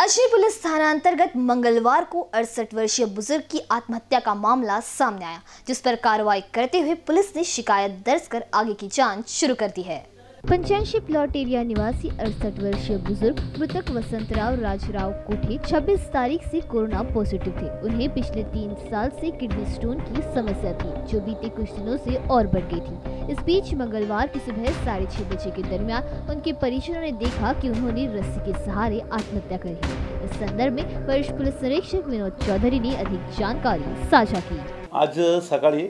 अशी पुलिस थाना अंतर्गत मंगलवार को 68 वर्षीय बुजुर्ग की आत्महत्या का मामला सामने आया, जिस पर कार्रवाई करते हुए पुलिस ने शिकायत दर्ज कर आगे की जांच शुरू कर दी है। पंचायत प्लॉट एरिया निवासी 68 वर्षीय बुजुर्ग मृतक वसंतराव राजश्राव कोठे 26 तारीख से कोरोना पॉजिटिव थे। उन्हें पिछले 3 साल से किडनी स्टोन की समस्या थी, जो बीते कुछ दिनों से और बढ़ गई थी। इस बीच मंगलवार की सुबह 6:30 बजे के दरमियान उनके परिजनों ने देखा कि उन्होंने रस्सी के सहारे आत्महत्या करी। इस संदर्भ में वरिष्ठ पुलिस निरीक्षक विनोद चौधरी ने अधिक जानकारी साझा की। आज सकाळी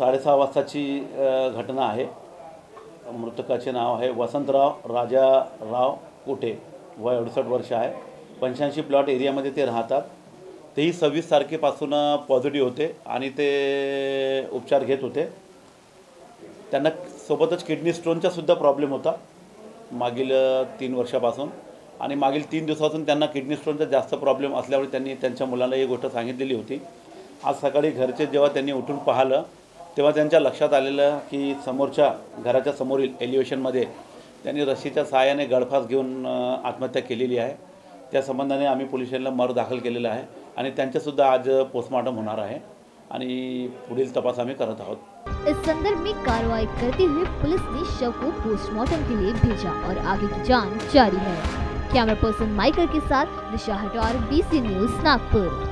6:30 वाजता की घटना है। मृतकाचे नाव है वसंतराव राजाराव कोठे, वय 68 वर्ष आहे। 85 प्लॉट एरियामध्ये ते राहतात। तेही 26 तारखेपासून पॉझिटिव्ह होते आणि ते उपचार घेत होते। त्यांना सोबतच किडनी स्टोनचा सुद्धा प्रॉब्लेम होता मागील 3 वर्षापासून, आणि मागील 3 दिवसापासून त्यांना किडनी स्टोनचा जास्त प्रॉब्लेम असल्यामुळे त्यांनी त्यांच्या मुलाला ही गोष्ट सांगितलेली होती। आज सकाळी घरचे जेव्हा त्यांनी उठून पाहिलं तेव्हा त्यांच्या लक्षात आलेलं की समोरच्या घराच्या समोरील एलिव्हेशनमध्ये त्यांनी रस्सीच्या सहाय्याने गळफास घेऊन आत्महत्या केलेली आहे। त्या संबंधाने आम्ही पोलीस स्टेशनला मर्ज दाखल केलेला आहे आणि त्यांच्यासुद्धा आज पोस्टमार्टम होणार आहे आणि पुढील तपास आम्ही करत आहोत। इस संदर्भ में कार्रवाई करते हुए पुलिस ने शव को पोस्टमार्टम के लिए भेजा और आगे की जांच जारी है। कैमरा पर्सन माइकल के साथ दिशा हटौर, BC न्यूज नागपुर।